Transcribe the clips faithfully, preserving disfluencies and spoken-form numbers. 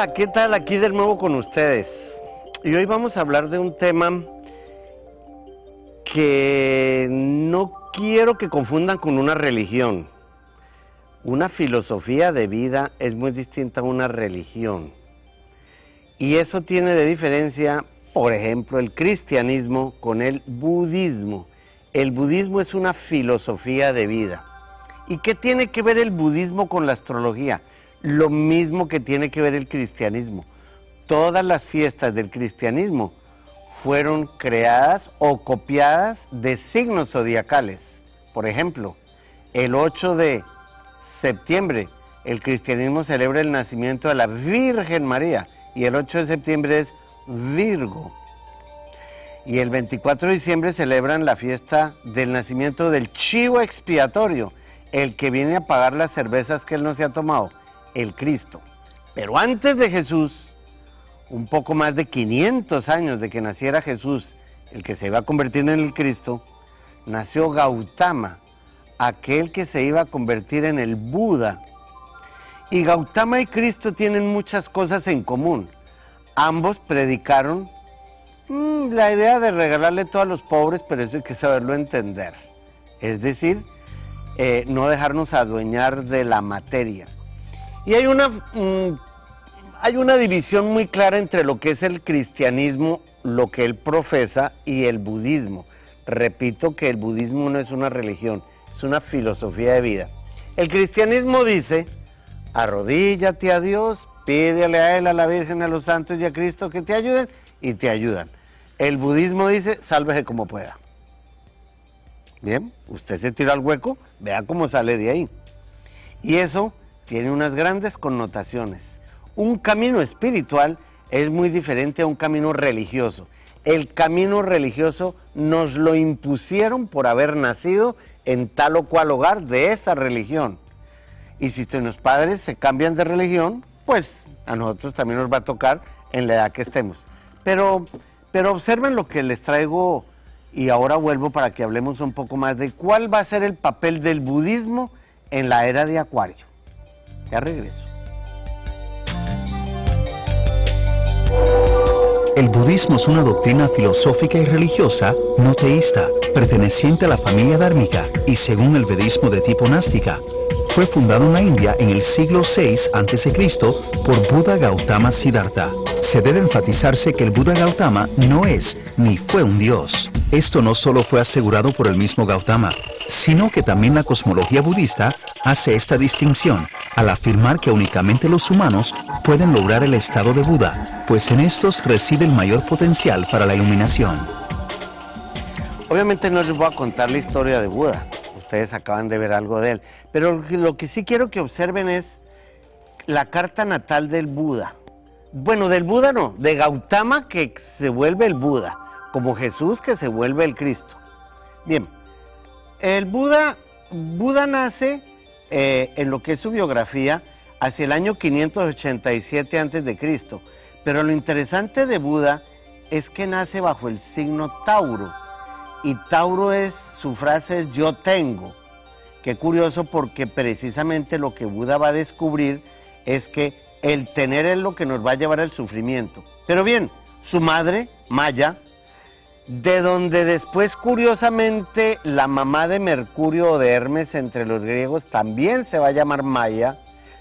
Hola, ¿qué tal? Aquí de nuevo con ustedes. Y hoy vamos a hablar de un tema que no quiero que confundan con una religión. Una filosofía de vida es muy distinta a una religión. Y eso tiene de diferencia, por ejemplo, el cristianismo con el budismo. El budismo es una filosofía de vida. ¿Y qué tiene que ver el budismo con la astrología? Lo mismo que tiene que ver el cristianismo. Todas las fiestas del cristianismo fueron creadas o copiadas de signos zodiacales. Por ejemplo, el ocho de septiembre, el cristianismo celebra el nacimiento de la Virgen María, y el ocho de septiembre es Virgo. Y el veinticuatro de diciembre celebran la fiesta del nacimiento del chivo expiatorio, el que viene a pagar las cervezas que él no se ha tomado, el Cristo. Pero antes de Jesús, un poco más de quinientos años de que naciera Jesús, el que se iba a convertir en el Cristo, nació Gautama, aquel que se iba a convertir en el Buda. Y Gautama y Cristo tienen muchas cosas en común. Ambos predicaron mmm, la idea de regalarle todo a los pobres, pero eso hay que saberlo entender. Es decir, eh, no dejarnos adueñar de la materia. Y hay una... Mmm, Hay una división muy clara entre lo que es el cristianismo, lo que él profesa, y el budismo. Repito que el budismo no es una religión, es una filosofía de vida. El cristianismo dice, arrodíllate a Dios, pídele a Él, a la Virgen, a los santos y a Cristo que te ayuden, y te ayudan. El budismo dice, sálvese como pueda. Bien, usted se tira al hueco, vea cómo sale de ahí. Y eso tiene unas grandes connotaciones. Un camino espiritual es muy diferente a un camino religioso. El camino religioso nos lo impusieron por haber nacido en tal o cual hogar de esa religión. Y si nuestros padres se cambian de religión, pues a nosotros también nos va a tocar en la edad que estemos. Pero, pero observen lo que les traigo, y ahora vuelvo para que hablemos un poco más de cuál va a ser el papel del budismo en la era de Acuario. Ya regreso. El budismo es una doctrina filosófica y religiosa no teísta, perteneciente a la familia dármica y, según el vedismo de tipo nástica, fue fundado en la India en el siglo seis antes de Cristo por Buda Gautama Siddhartha. Se debe enfatizarse que el Buda Gautama no es ni fue un dios. Esto no solo fue asegurado por el mismo Gautama, sino que también la cosmología budista hace esta distinción al afirmar que únicamente los humanos pueden lograr el estado de Buda, pues en estos reside el mayor potencial para la iluminación. Obviamente no les voy a contar la historia de Buda, ustedes acaban de ver algo de él, pero lo que sí quiero que observen es la carta natal del Buda. Bueno, del Buda no, de Gautama, que se vuelve el Buda, como Jesús, que se vuelve el Cristo. Bien, el Buda, Buda nace eh, en lo que es su biografía hacia el año quinientos ochenta y siete antes de Cristo Pero lo interesante de Buda es que nace bajo el signo Tauro. Y Tauro es, su frase es yo tengo. Qué curioso, porque precisamente lo que Buda va a descubrir es que el tener es lo que nos va a llevar al sufrimiento. Pero bien, su madre, Maya, de donde después, curiosamente, la mamá de Mercurio o de Hermes entre los griegos también se va a llamar Maya,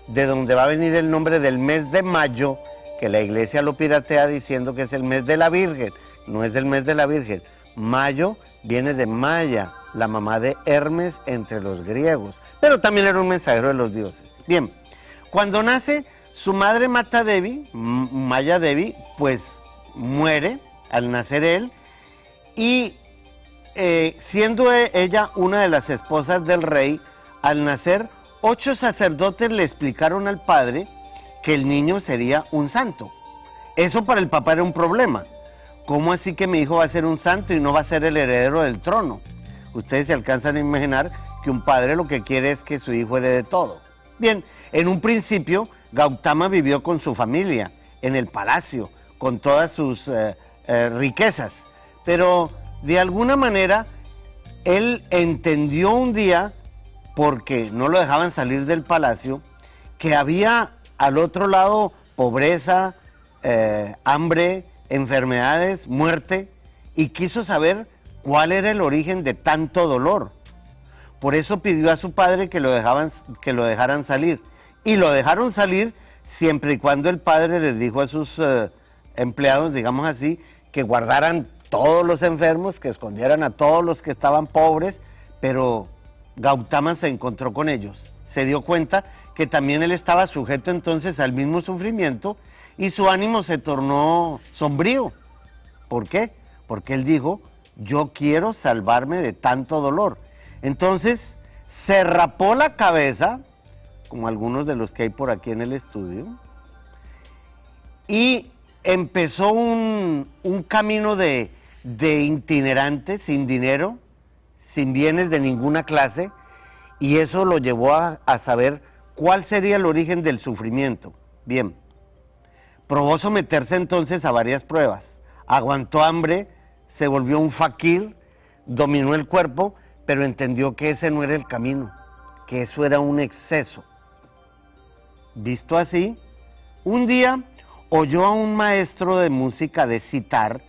de donde va a venir el nombre del mes de mayo, que la iglesia lo piratea diciendo que es el mes de la Virgen. No es el mes de la Virgen. Mayo viene de Maya, la mamá de Hermes entre los griegos, pero también era un mensajero de los dioses. Bien, cuando nace, su madre Mata Devi, Maya Devi, pues muere al nacer él, y eh, siendo ella una de las esposas del rey, al nacer, ocho sacerdotes le explicaron al padre que el niño sería un santo. Eso para el papá era un problema. ¿Cómo así que mi hijo va a ser un santo y no va a ser el heredero del trono? Ustedes se alcanzan a imaginar que un padre lo que quiere es que su hijo herede todo. Bien, en un principio, Gautama vivió con su familia, en el palacio, con todas sus eh, eh, riquezas. Pero de alguna manera él entendió un día, porque no lo dejaban salir del palacio, que había al otro lado pobreza, eh, hambre, enfermedades, muerte, y quiso saber cuál era el origen de tanto dolor. Por eso pidió a su padre que lo, dejaban, que lo dejaran salir. Y lo dejaron salir siempre y cuando el padre les dijo a sus eh, empleados, digamos así, que guardaran todos los enfermos, que escondieran a todos los que estaban pobres, pero Gautama se encontró con ellos. Se dio cuenta que también él estaba sujeto entonces al mismo sufrimiento y su ánimo se tornó sombrío. ¿Por qué? Porque él dijo, yo quiero salvarme de tanto dolor. Entonces, se rapó la cabeza, como algunos de los que hay por aquí en el estudio, y empezó un, un camino de, de itinerante, sin dinero, sin bienes de ninguna clase, y eso lo llevó a, a saber cuál sería el origen del sufrimiento. Bien, probó someterse entonces a varias pruebas, aguantó hambre, se volvió un faquir, dominó el cuerpo, pero entendió que ese no era el camino, que eso era un exceso. Visto así, un día oyó a un maestro de música de sitar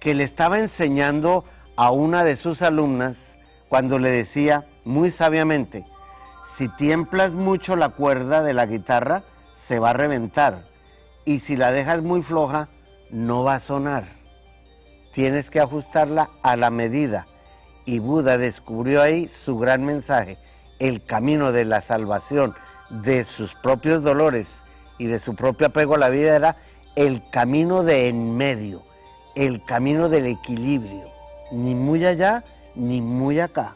que le estaba enseñando a una de sus alumnas cuando le decía muy sabiamente, si tiemblas mucho la cuerda de la guitarra, se va a reventar, y si la dejas muy floja, no va a sonar. Tienes que ajustarla a la medida. Y Buda descubrió ahí su gran mensaje, el camino de la salvación de sus propios dolores y de su propio apego a la vida era el camino de en medio, el camino del equilibrio, ni muy allá ni muy acá.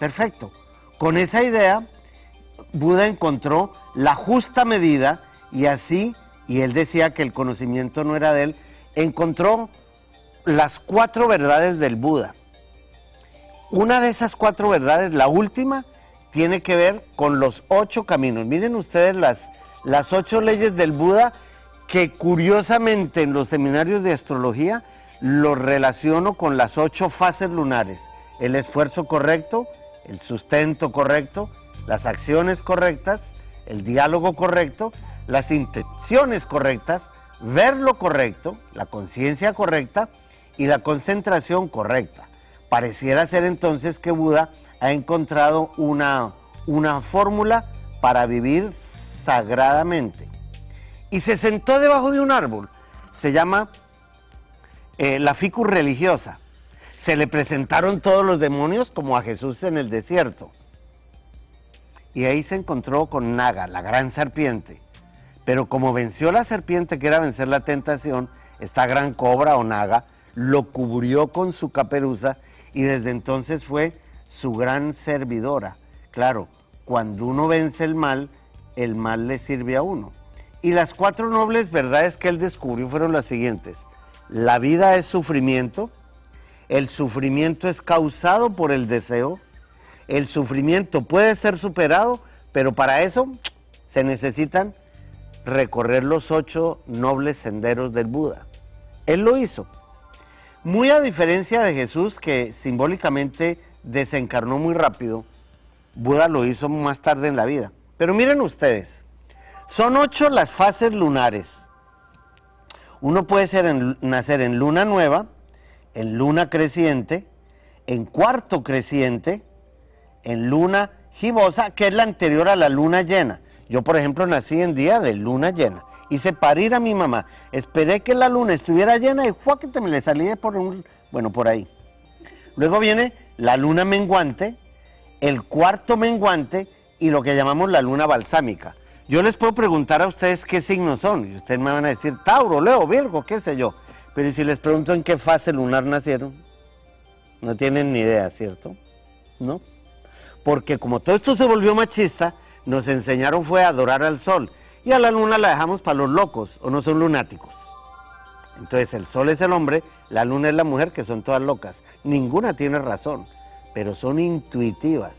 Perfecto. Con esa idea, Buda encontró la justa medida y así, y él decía que el conocimiento no era de él, encontró las cuatro verdades del Buda. Una de esas cuatro verdades, la última, tiene que ver con los ocho caminos. Miren ustedes las, las ocho leyes del Buda que curiosamente en los seminarios de astrología los relaciono con las ocho fases lunares. El esfuerzo correcto, el sustento correcto, las acciones correctas, el diálogo correcto, las intenciones correctas, ver lo correcto, la conciencia correcta y la concentración correcta. Pareciera ser entonces que Buda ha encontrado una, una fórmula para vivir sagradamente. Y se sentó debajo de un árbol, se llama eh, la ficus religiosa. Se le presentaron todos los demonios como a Jesús en el desierto. Y ahí se encontró con Naga, la gran serpiente. Pero como venció la serpiente que era vencer la tentación, esta gran cobra o Naga lo cubrió con su caperuza. Y desde entonces fue su gran servidora. Claro, cuando uno vence el mal, el mal le sirve a uno. Y las cuatro nobles verdades que él descubrió fueron las siguientes. La vida es sufrimiento, el sufrimiento es causado por el deseo, el sufrimiento puede ser superado, pero para eso se necesitan recorrer los ocho nobles senderos del Buda. Él lo hizo. Muy a diferencia de Jesús, que simbólicamente desencarnó muy rápido, Buda lo hizo más tarde en la vida. Pero miren ustedes, son ocho las fases lunares. Uno puede ser en, nacer en luna nueva, en luna creciente, en cuarto creciente, en luna gibosa, que es la anterior a la luna llena. Yo, por ejemplo, nací en día de luna llena. Hice parir a mi mamá, esperé que la luna estuviera llena y ¡juá! Que te me le salí de por un... bueno, por ahí. Luego viene la luna menguante, el cuarto menguante y lo que llamamos la luna balsámica. Yo les puedo preguntar a ustedes qué signos son y ustedes me van a decir Tauro, Leo, Virgo, qué sé yo. Pero si les pregunto en qué fase lunar nacieron, no tienen ni idea, ¿cierto? ¿No? Porque como todo esto se volvió machista, nos enseñaron fue a adorar al sol. Y a la luna la dejamos para los locos, o no son lunáticos. Entonces el sol es el hombre, la luna es la mujer, que son todas locas. Ninguna tiene razón, pero son intuitivas.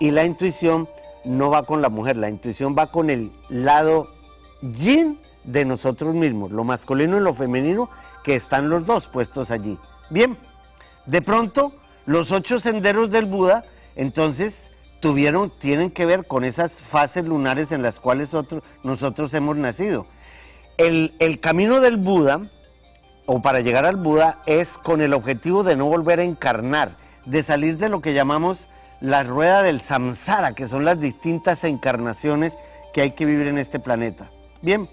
Y la intuición no va con la mujer, la intuición va con el lado yin de nosotros mismos, lo masculino y lo femenino, que están los dos puestos allí. Bien, de pronto los ocho senderos del Buda, entonces... Tuvieron, tienen que ver con esas fases lunares en las cuales otro, nosotros hemos nacido. el, el camino del Buda, o para llegar al Buda, es con el objetivo de no volver a encarnar, de salir de lo que llamamos la rueda del samsara, que son las distintas encarnaciones que hay que vivir en este planeta. Bien,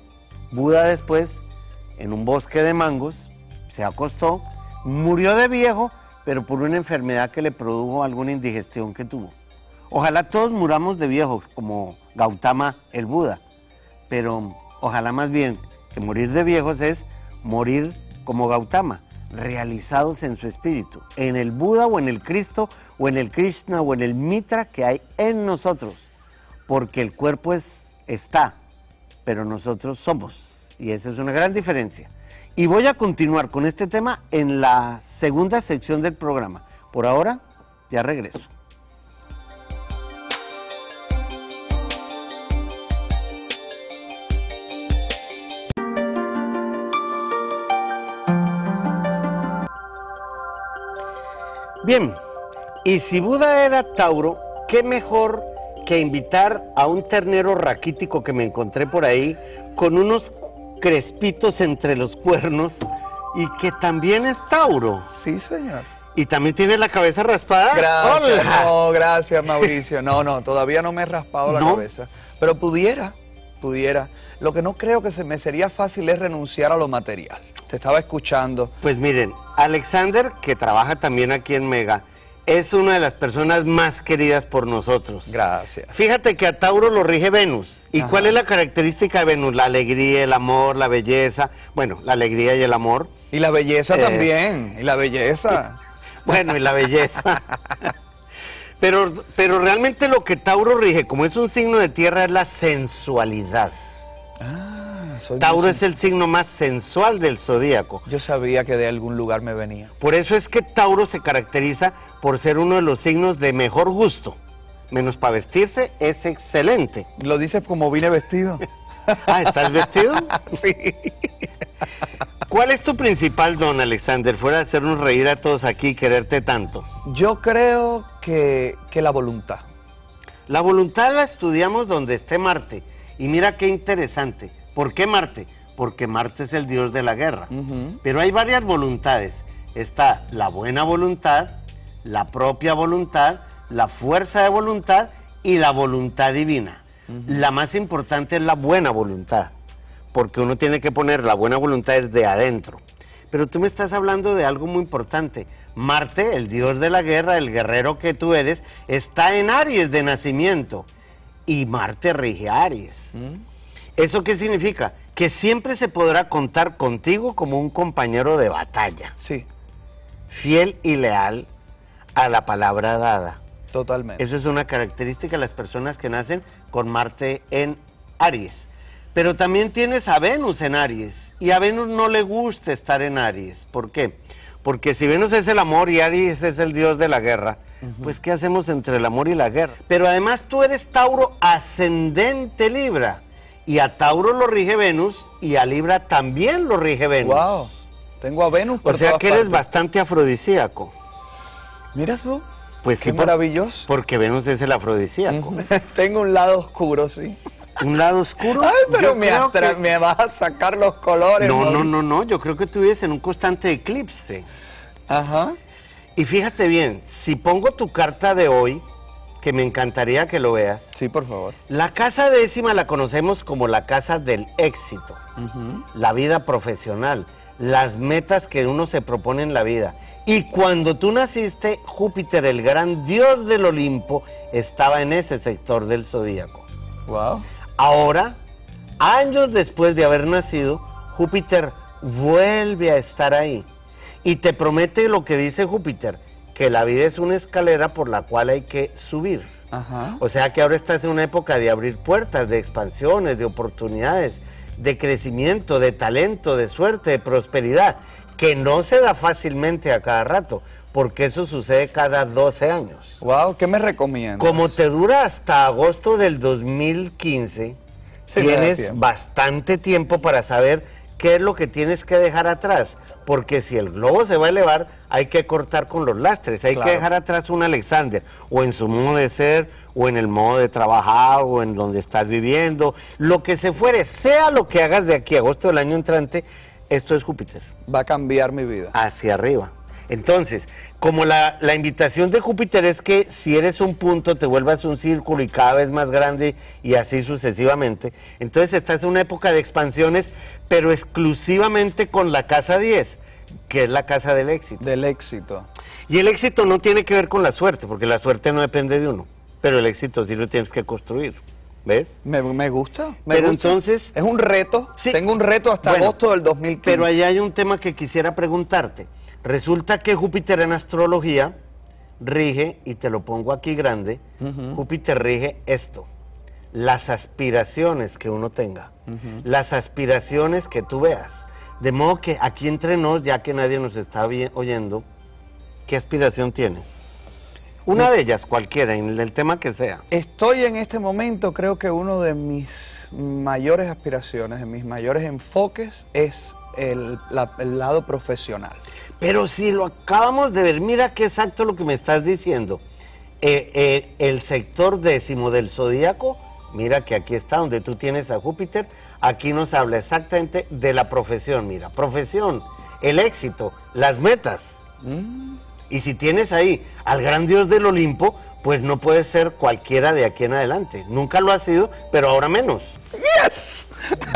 Buda después, en un bosque de mangos, se acostó, murió de viejo, pero por una enfermedad que le produjo alguna indigestión que tuvo. Ojalá todos muramos de viejos, como Gautama el Buda, pero ojalá más bien que morir de viejos es morir como Gautama, realizados en su espíritu, en el Buda o en el Cristo o en el Krishna o en el Mitra que hay en nosotros, porque el cuerpo es, está, pero nosotros somos, y esa es una gran diferencia. Y voy a continuar con este tema en la segunda sección del programa. Por ahora, ya regreso. Bien, y si Buda era Tauro, qué mejor que invitar a un ternero raquítico que me encontré por ahí, con unos crespitos entre los cuernos, y que también es Tauro. Sí, señor. ¿Y también tiene la cabeza raspada? Gracias. Hola. No, gracias, Mauricio. No, no, todavía no me he raspado la ¿No? cabeza. Pero pudiera, pudiera. Lo que no creo que se me sería fácil es renunciar a lo material. Te estaba escuchando. Pues miren, Alexander, que trabaja también aquí en Mega, es una de las personas más queridas por nosotros. Gracias. Fíjate que a Tauro lo rige Venus. ¿Y Ajá. cuál es la característica de Venus? La alegría, el amor, la belleza. Bueno, la alegría y el amor. Y la belleza eh... también. Y la belleza. Bueno, y la belleza. pero, pero realmente lo que Tauro rige, como es un signo de tierra, es la sensualidad. Ah. Soy Tauro es el signo más sensual del zodíaco. Yo sabía que de algún lugar me venía. Por eso es que Tauro se caracteriza por ser uno de los signos de mejor gusto. Menos para vestirse, es excelente. ¿Lo dices como vine vestido? Ah, ¿estás vestido? Sí. ¿Cuál es tu principal don, Alexander, fuera de hacernos reír a todos aquí y quererte tanto? Yo creo que, que la voluntad. La voluntad la estudiamos donde esté Marte. Y mira qué interesante. ¿Por qué Marte? Porque Marte es el dios de la guerra. Uh-huh. Pero hay varias voluntades. Está la buena voluntad, la propia voluntad, la fuerza de voluntad y la voluntad divina. Uh-huh. La más importante es la buena voluntad, porque uno tiene que poner la buena voluntad desde adentro. Pero tú me estás hablando de algo muy importante. Marte, el dios de la guerra, el guerrero que tú eres, está en Aries de nacimiento. Y Marte rige a Aries. Uh-huh. ¿Eso qué significa? Que siempre se podrá contar contigo como un compañero de batalla. Sí. Fiel y leal a la palabra dada. Totalmente. Eso es una característica de las personas que nacen con Marte en Aries. Pero también tienes a Venus en Aries. Y a Venus no le gusta estar en Aries. ¿Por qué? Porque si Venus es el amor y Aries es el dios de la guerra, uh-huh. pues ¿qué hacemos entre el amor y la guerra? Pero además tú eres Tauro ascendente Libra. Y a Tauro lo rige Venus, y a Libra también lo rige Venus. ¡Wow! Tengo a Venus por todas partes. O sea que eres bastante afrodisíaco. Mira tú, pues sí, qué maravilloso. Porque Venus es el afrodisíaco. Tengo un lado oscuro, sí. ¿Un lado oscuro? Ay, pero me, que... me vas a sacar los colores. No, no, no, no, no. Yo creo que tú vives en un constante eclipse. Ajá. Y fíjate bien, si pongo tu carta de hoy, que me encantaría que lo veas. Sí, por favor. La casa décima la conocemos como la casa del éxito, uh-huh. la vida profesional, las metas que uno se propone en la vida. Y cuando tú naciste, Júpiter, el gran dios del Olimpo, estaba en ese sector del zodíaco. Wow. Ahora, años después de haber nacido, Júpiter vuelve a estar ahí. Y te promete lo que dice Júpiter, que la vida es una escalera por la cual hay que subir. Ajá. O sea que ahora estás en una época de abrir puertas, de expansiones, de oportunidades, de crecimiento, de talento, de suerte, de prosperidad, que no se da fácilmente a cada rato, porque eso sucede cada doce años. Wow, ¿qué me recomiendas? Como te dura hasta agosto del dos mil quince, sí, tienes tiempo. bastante tiempo para saber qué es lo que tienes que dejar atrás, porque si el globo se va a elevar, hay que cortar con los lastres, hay claro. que dejar atrás un Alexander, o en su modo de ser, o en el modo de trabajar, o en donde estás viviendo, lo que se fuere, sea lo que hagas de aquí a agosto del año entrante, esto es Júpiter. Va a cambiar mi vida. Hacia arriba. Entonces, como la, la invitación de Júpiter es que si eres un punto, te vuelvas un círculo y cada vez más grande y así sucesivamente, entonces estás en una época de expansiones, pero exclusivamente con la casa diez, que es la casa del éxito. Del éxito. Y el éxito no tiene que ver con la suerte, porque la suerte no depende de uno, pero el éxito sí lo tienes que construir. ¿Ves? Me, me gusta. Me pero gusta. Entonces... Es un reto. Sí. Tengo un reto hasta bueno, agosto del dos mil quince. Pero allá hay un tema que quisiera preguntarte. Resulta que Júpiter en astrología rige, y te lo pongo aquí grande, uh-huh. Júpiter rige esto, las aspiraciones que uno tenga, uh-huh. las aspiraciones que tú veas. De modo que aquí entre nos, ya que nadie nos está oyendo, ¿qué aspiración tienes? Una de ellas, cualquiera, en el tema que sea. Estoy en este momento, creo que uno de mis mayores aspiraciones, de mis mayores enfoques es el, la, el lado profesional. Pero si lo acabamos de ver, mira qué exacto lo que me estás diciendo. Eh, eh, el sector décimo del zodíaco, mira que aquí está donde tú tienes a Júpiter, aquí nos habla exactamente de la profesión, mira, profesión, el éxito, las metas. Mm. Y si tienes ahí al gran Dios del Olimpo, pues no puedes ser cualquiera de aquí en adelante. Nunca lo has sido, pero ahora menos. ¡Yes!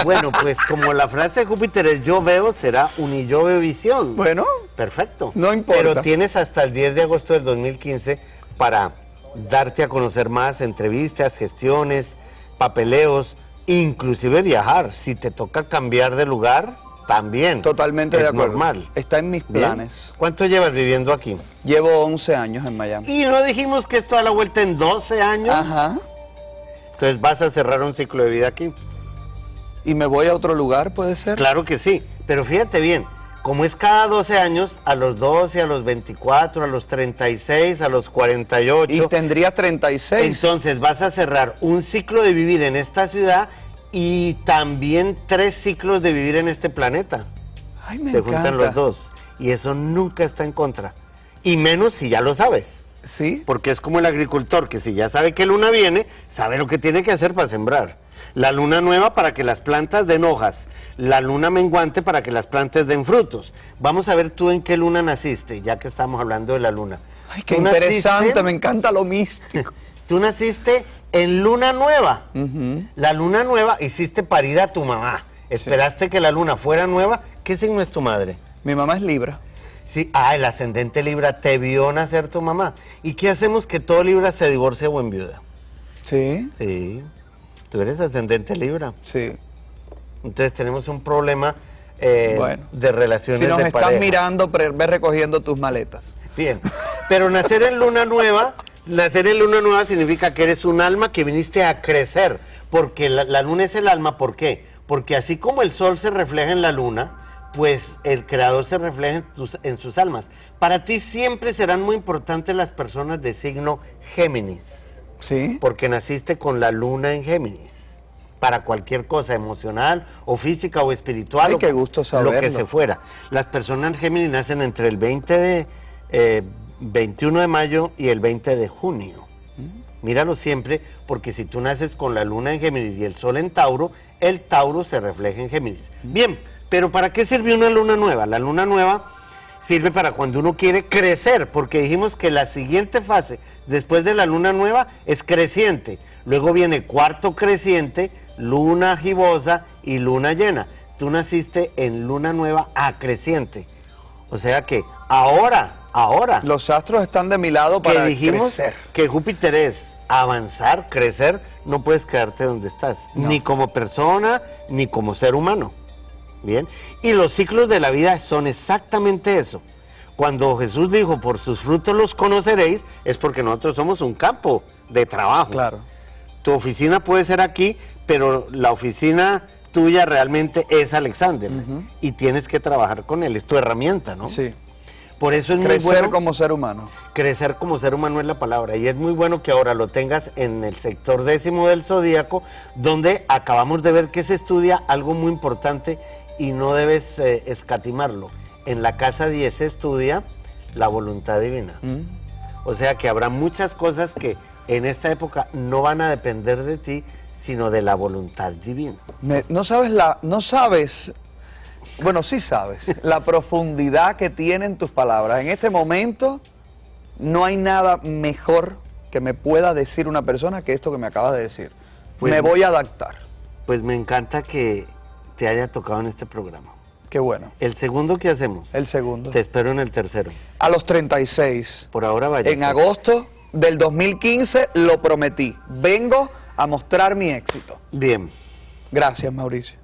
Bueno, pues como la frase de Júpiter es yo veo, será uniyovevisión. Bueno. Perfecto. No importa. Pero tienes hasta el diez de agosto del dos mil quince para darte a conocer más, entrevistas, gestiones, papeleos, inclusive viajar. Si te toca cambiar de lugar... También. Totalmente de acuerdo. Normal. Está en mis planes. Bien. ¿Cuánto llevas viviendo aquí? Llevo once años en Miami. ¿Y no dijimos que esto a la vuelta en doce años? Ajá. Entonces vas a cerrar un ciclo de vida aquí. ¿Y me voy a otro lugar, puede ser? Claro que sí. Pero fíjate bien, como es cada doce años, a los doce, a los veinticuatro, a los treinta y seis, a los cuarenta y ocho... Y tendría treinta y seis. Entonces vas a cerrar un ciclo de vivir en esta ciudad... Y también tres ciclos de vivir en este planeta. Ay, me encanta. Se juntan los dos. Y eso nunca está en contra. Y menos si ya lo sabes. Sí. Porque es como el agricultor, que si ya sabe que luna viene, sabe lo que tiene que hacer para sembrar. La luna nueva para que las plantas den hojas. La luna menguante para que las plantas den frutos. Vamos a ver tú en qué luna naciste, ya que estamos hablando de la luna. Ay, qué interesante, naciste... me encanta lo místico. Tú naciste... En luna nueva, uh-huh. la luna nueva hiciste parir a tu mamá, esperaste sí. que la luna fuera nueva. ¿Qué signo es tu madre? Mi mamá es Libra. Sí, ah, el ascendente Libra te vio nacer tu mamá. ¿Y qué hacemos que todo Libra se divorcie o enviuda? Sí. Sí, tú eres ascendente Libra. Sí. Entonces tenemos un problema eh, bueno, de relaciones de pareja. Si nos estás mirando, ve recogiendo tus maletas. Bien, pero nacer en luna nueva... Nacer en luna nueva significa que eres un alma que viniste a crecer, porque la, la luna es el alma. ¿Por qué? Porque así como el sol se refleja en la luna, pues el creador se refleja en, tus, en sus almas. Para ti siempre serán muy importantes las personas de signo Géminis. Sí. Porque naciste con la luna en Géminis, para cualquier cosa emocional o física o espiritual. Ay, qué gusto saberlo. Lo que se fuera. Las personas Géminis nacen entre el veinte de... Eh, veintiuno de mayo y el veinte de junio. Míralo siempre, porque si tú naces con la luna en Géminis y el sol en Tauro, el Tauro se refleja en Géminis. Bien, pero ¿para qué sirve una luna nueva? La luna nueva sirve para cuando uno quiere crecer, porque dijimos que la siguiente fase después de la luna nueva es creciente. Luego viene cuarto creciente, luna gibosa y luna llena. Tú naciste en luna nueva a creciente. O sea que ahora... Ahora. Los astros están de mi lado para crecer. Que Júpiter es avanzar, crecer, no puedes quedarte donde estás. No. Ni como persona, ni como ser humano. Bien. Y los ciclos de la vida son exactamente eso. Cuando Jesús dijo, por sus frutos los conoceréis, es porque nosotros somos un campo de trabajo. Claro. Tu oficina puede ser aquí, pero la oficina tuya realmente es Alexander. Uh-huh. Y tienes que trabajar con él, es tu herramienta, ¿no? Sí. Por eso es muy bueno. Crecer como ser humano. Crecer como ser humano es la palabra. Y es muy bueno que ahora lo tengas en el sector décimo del zodíaco, donde acabamos de ver que se estudia algo muy importante y no debes eh, escatimarlo. En la casa diez se estudia la voluntad divina. Mm. O sea que habrá muchas cosas que en esta época no van a depender de ti, sino de la voluntad divina. Me, no sabes la, no sabes, bueno, sí sabes, la profundidad que tienen tus palabras. En este momento no hay nada mejor que me pueda decir una persona que esto que me acabas de decir. Pues, me voy a adaptar. Pues me encanta que te haya tocado en este programa. Qué bueno. ¿El segundo qué hacemos? El segundo. Te espero en el tercero. A los treinta y seis. Por ahora vaya. En agosto del dos mil quince lo prometí. Vengo a mostrar mi éxito. Bien. Gracias, Mauricio.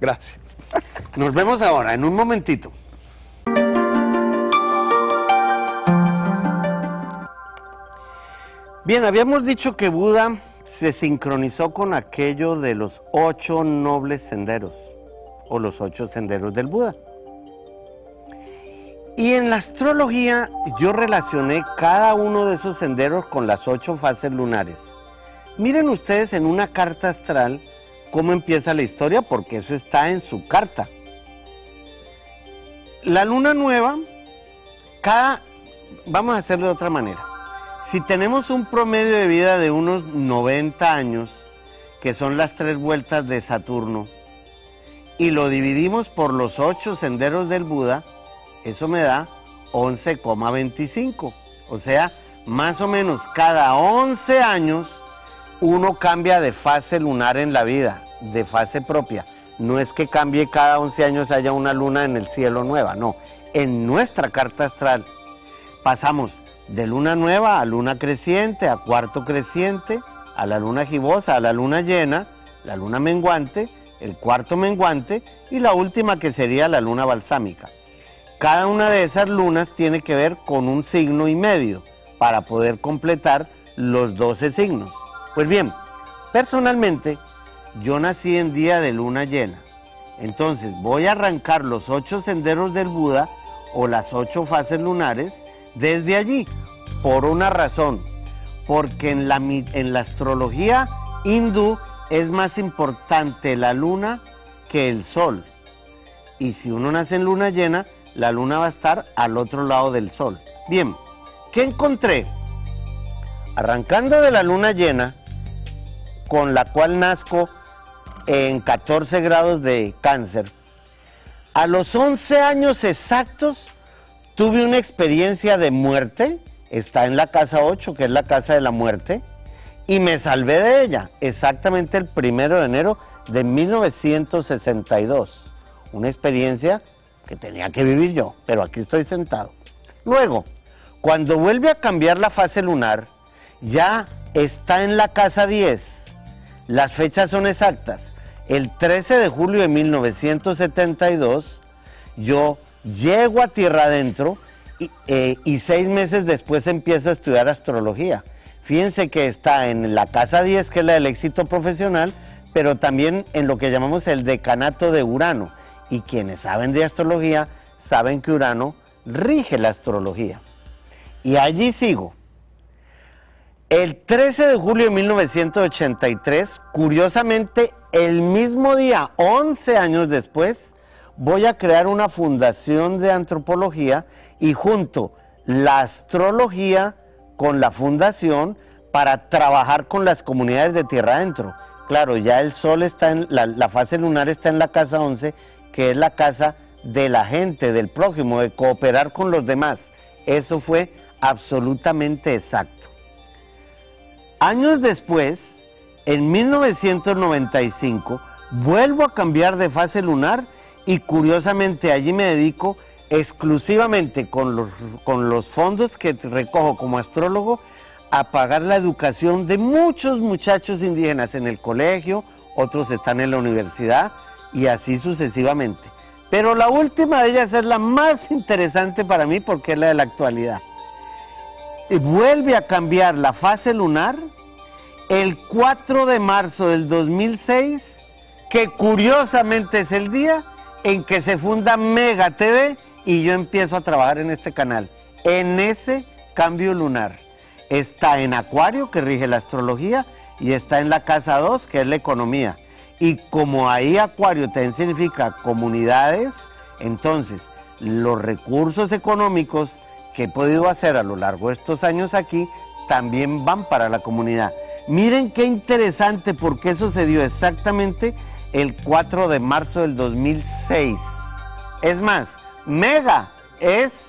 Gracias. Nos vemos ahora, en un momentito. Bien, habíamos dicho que Buda se sincronizó con aquello de los ocho nobles senderos, o los ocho senderos del Buda. Y en la astrología yo relacioné cada uno de esos senderos con las ocho fases lunares. Miren ustedes en una carta astral cómo empieza la historia, porque eso está en su carta. La luna nueva, cada... vamos a hacerlo de otra manera. Si tenemos un promedio de vida de unos noventa años, que son las tres vueltas de Saturno, y lo dividimos por los ocho senderos del Buda, eso me da once coma veinticinco. O sea, más o menos cada once años uno cambia de fase lunar en la vida, de fase propia. No es que cambie cada once años haya una luna en el cielo nueva, no. En nuestra carta astral pasamos de luna nueva a luna creciente, a cuarto creciente, a la luna gibosa, a la luna llena, la luna menguante, el cuarto menguante y la última que sería la luna balsámica. Cada una de esas lunas tiene que ver con un signo y medio para poder completar los doce signos. Pues bien, personalmente yo nací en día de luna llena, entonces voy a arrancar los ocho senderos del Buda o las ocho fases lunares desde allí, por una razón, porque en la, en la astrología hindú es más importante la luna que el sol. Y si uno nace en luna llena, la luna va a estar al otro lado del sol. Bien, ¿qué encontré? Arrancando de la luna llena, con la cual nazco en catorce grados de Cáncer, a los once años exactos, tuve una experiencia de muerte, está en la casa ocho, que es la casa de la muerte, y me salvé de ella exactamente el primero de enero de mil novecientos sesenta y dos. Una experiencia que tenía que vivir yo, pero aquí estoy sentado. Luego, cuando vuelve a cambiar la fase lunar, ya está en la casa diez. Las fechas son exactas. El trece de julio de mil novecientos setenta y dos, yo... llego a Tierradentro y, eh, y seis meses después empiezo a estudiar astrología. Fíjense que está en la casa diez, que es la del éxito profesional, pero también en lo que llamamos el decanato de Urano. Y quienes saben de astrología saben que Urano rige la astrología. Y allí sigo. El trece de julio de mil novecientos ochenta y tres, curiosamente el mismo día, once años después, voy a crear una fundación de antropología y junto la astrología con la fundación para trabajar con las comunidades de Tierra Adentro. Claro, ya el sol está en, la, la fase lunar está en la casa once, que es la casa de la gente, del prójimo, de cooperar con los demás. Eso fue absolutamente exacto. Años después, en mil novecientos noventa y cinco, vuelvo a cambiar de fase lunar. Y curiosamente allí me dedico exclusivamente con los, con los fondos que recojo como astrólogo a pagar la educación de muchos muchachos indígenas en el colegio, otros están en la universidad y así sucesivamente. Pero la última de ellas es la más interesante para mí porque es la de la actualidad. Y vuelve a cambiar la fase lunar el cuatro de marzo del dos mil seis, que curiosamente es el día en que se funda Mega T V y yo empiezo a trabajar en este canal. En ese cambio lunar está en Acuario, que rige la astrología, y está en la casa dos, que es la economía. Y como ahí Acuario también significa comunidades, entonces los recursos económicos que he podido hacer a lo largo de estos años aquí también van para la comunidad. Miren qué interesante, porque eso se dio exactamente el cuatro de marzo del dos mil seis. Es más, Mega es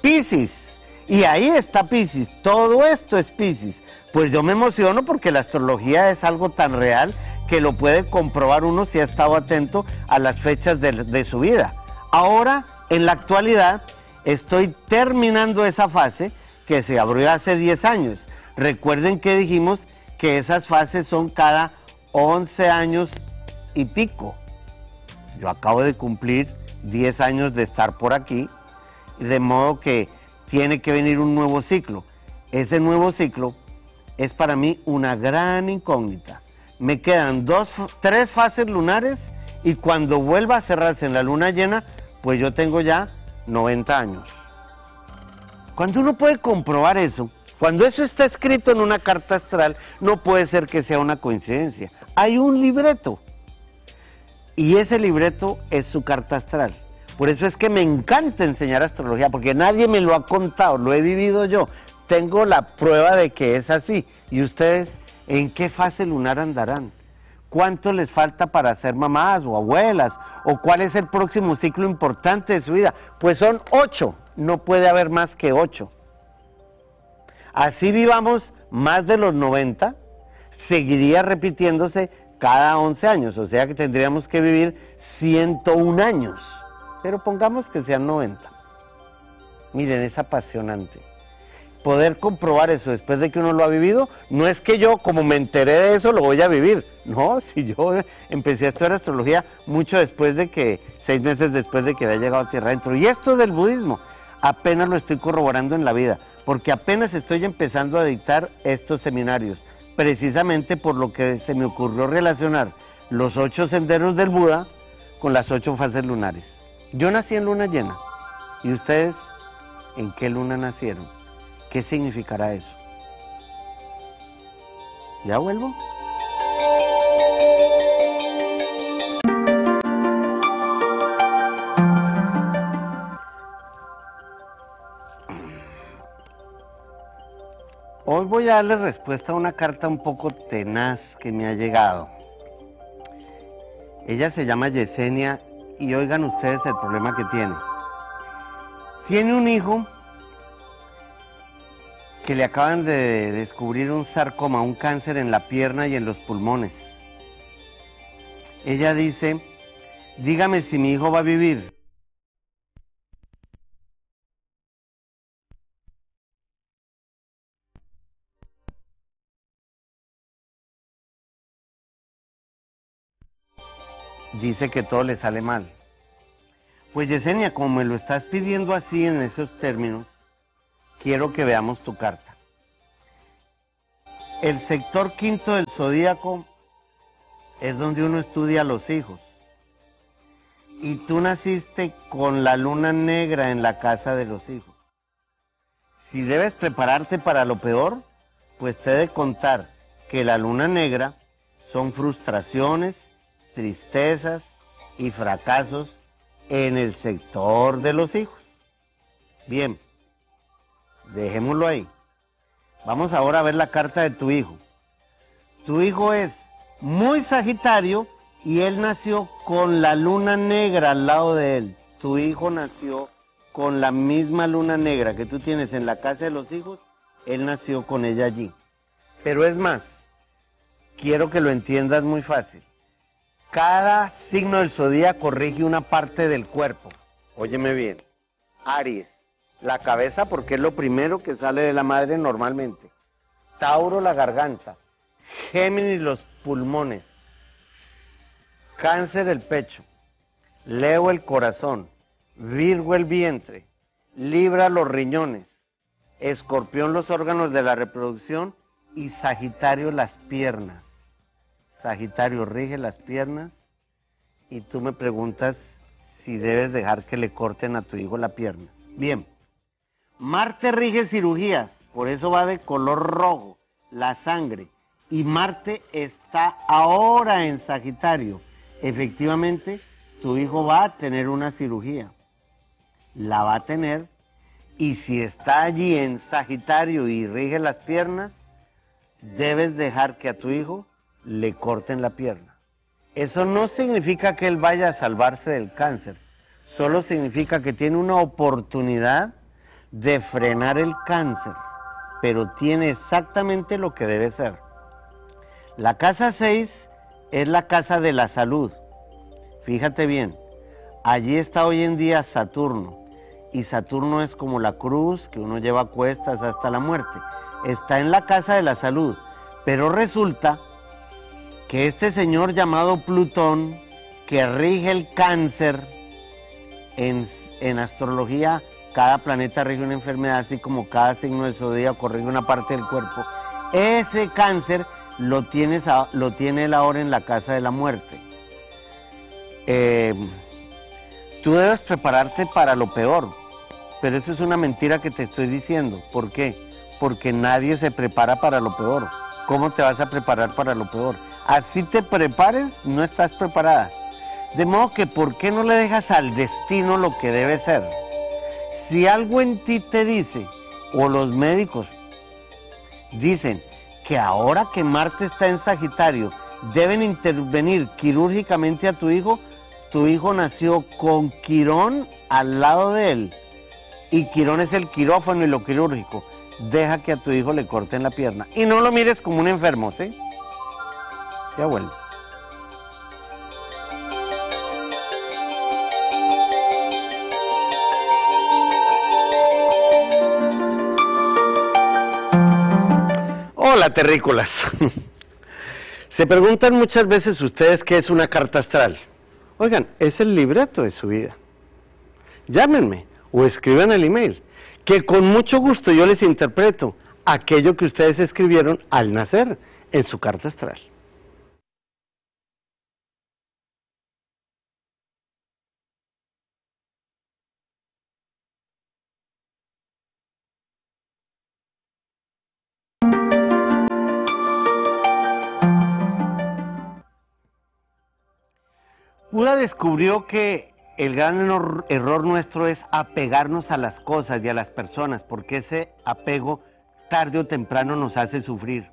Piscis. Y ahí está Piscis, todo esto es Piscis. Pues yo me emociono porque la astrología es algo tan real que lo puede comprobar uno si ha estado atento a las fechas de, de su vida. Ahora, en la actualidad, estoy terminando esa fase que se abrió hace diez años. Recuerden que dijimos que esas fases son cada once años y pico. Yo acabo de cumplir diez años de estar por aquí, de modo que tiene que venir un nuevo ciclo. Ese nuevo ciclo es para mí una gran incógnita. Me quedan dos, tres fases lunares, y cuando vuelva a cerrarse en la luna llena, pues yo tengo ya noventa años. Cuando uno puede comprobar eso, cuando eso está escrito en una carta astral, no puede ser que sea una coincidencia. Hay un libreto, y ese libreto es su carta astral. Por eso es que me encanta enseñar astrología, porque nadie me lo ha contado, lo he vivido yo. Tengo la prueba de que es así. ¿Y ustedes en qué fase lunar andarán? ¿Cuánto les falta para ser mamás o abuelas? ¿O cuál es el próximo ciclo importante de su vida? Pues son ocho, no puede haber más que ocho. Así vivamos más de los noventa, seguiría repitiéndose cada once años, o sea que tendríamos que vivir ciento un años. Pero pongamos que sean noventa. Miren, es apasionante. Poder comprobar eso después de que uno lo ha vivido, no es que yo, como me enteré de eso, lo voy a vivir. No, si yo empecé a estudiar astrología mucho después de que, seis meses después de que había llegado a Tierradentro. Y esto del budismo, apenas lo estoy corroborando en la vida, porque apenas estoy empezando a dictar estos seminarios, precisamente por lo que se me ocurrió relacionar los ocho senderos del Buda con las ocho fases lunares. Yo nací en luna llena, y ustedes, ¿en qué luna nacieron? ¿Qué significará eso? ¿Ya vuelvo? Hoy voy a darle respuesta a una carta un poco tenaz que me ha llegado. Ella se llama Yesenia. Y oigan ustedes el problema que tiene. Tiene un hijo que le acaban de descubrir un sarcoma, un cáncer en la pierna y en los pulmones. Ella dice, dígame si mi hijo va a vivir. Dice que todo le sale mal. Pues Yesenia, como me lo estás pidiendo así, en esos términos, quiero que veamos tu carta. El sector quinto del zodíaco es donde uno estudia a los hijos. Y tú naciste con la luna negra en la casa de los hijos. Si debes prepararte para lo peor, pues te he de contar que la luna negra son frustraciones, tristezas y fracasos en el sector de los hijos. Bien, dejémoslo ahí. Vamos ahora a ver la carta de tu hijo. Tu hijo es muy sagitario y él nació con la luna negra al lado de él. Tu hijo nació con la misma luna negra que tú tienes en la casa de los hijos, él nació con ella allí. Pero es más, quiero que lo entiendas muy fácil. Cada signo del zodíaco rige una parte del cuerpo. Óyeme bien. Aries, la cabeza, porque es lo primero que sale de la madre normalmente. Tauro, la garganta. Géminis, los pulmones. Cáncer, el pecho. Leo, el corazón. Virgo, el vientre. Libra, los riñones. Escorpión, los órganos de la reproducción. Y Sagitario, las piernas. Sagitario rige las piernas, y tú me preguntas si debes dejar que le corten a tu hijo la pierna. Bien, Marte rige cirugías, por eso va de color rojo, la sangre, y Marte está ahora en Sagitario. Efectivamente, tu hijo va a tener una cirugía, la va a tener, Y si está allí en Sagitario y rige las piernas, debes dejar que a tu hijo le corten la pierna. Eso no significa que él vaya a salvarse del cáncer. Solo significa que tiene una oportunidad de frenar el cáncer, pero tiene exactamente lo que debe ser. La casa seis es la casa de la salud. Fíjate bien, allí está hoy en día Saturno, y Saturno es como la cruz que uno lleva a cuestas hasta la muerte. Está en la casa de la salud, pero resulta que este señor llamado Plutón, que rige el cáncer, en, en astrología cada planeta rige una enfermedad, así como cada signo del zodíaco rige una parte del cuerpo. Ese cáncer lo tiene, lo tiene él ahora en la casa de la muerte. Eh, tú debes prepararte para lo peor, pero eso es una mentira que te estoy diciendo. ¿Por qué? Porque nadie se prepara para lo peor. ¿Cómo te vas a preparar para lo peor? Así te prepares, no estás preparada. De modo que, ¿por qué no le dejas al destino lo que debe ser? Si algo en ti te dice, o los médicos dicen, que ahora que Marte está en Sagitario, deben intervenir quirúrgicamente a tu hijo, tu hijo nació con Quirón al lado de él, y Quirón es el quirófano y lo quirúrgico. Deja que a tu hijo le corten la pierna, y no lo mires como un enfermo, ¿sí? Ya vuelvo. Hola, terrícolas. Se preguntan muchas veces ustedes qué es una carta astral. Oigan, es el libreto de su vida. Llámenme o escriban el email, que con mucho gusto yo les interpreto aquello que ustedes escribieron al nacer en su carta astral. Buda descubrió que el gran error nuestro es apegarnos a las cosas y a las personas, porque ese apego tarde o temprano nos hace sufrir.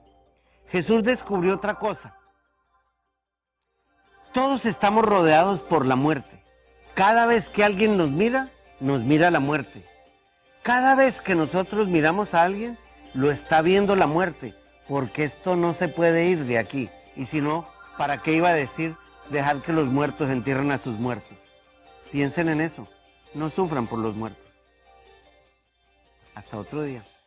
Jesús descubrió otra cosa. Todos estamos rodeados por la muerte. Cada vez que alguien nos mira, nos mira la muerte. Cada vez que nosotros miramos a alguien, lo está viendo la muerte, porque esto no se puede ir de aquí. Y si no, ¿para qué iba a decir dejar que los muertos entierren a sus muertos? Piensen en eso, no sufran por los muertos. Hasta otro día.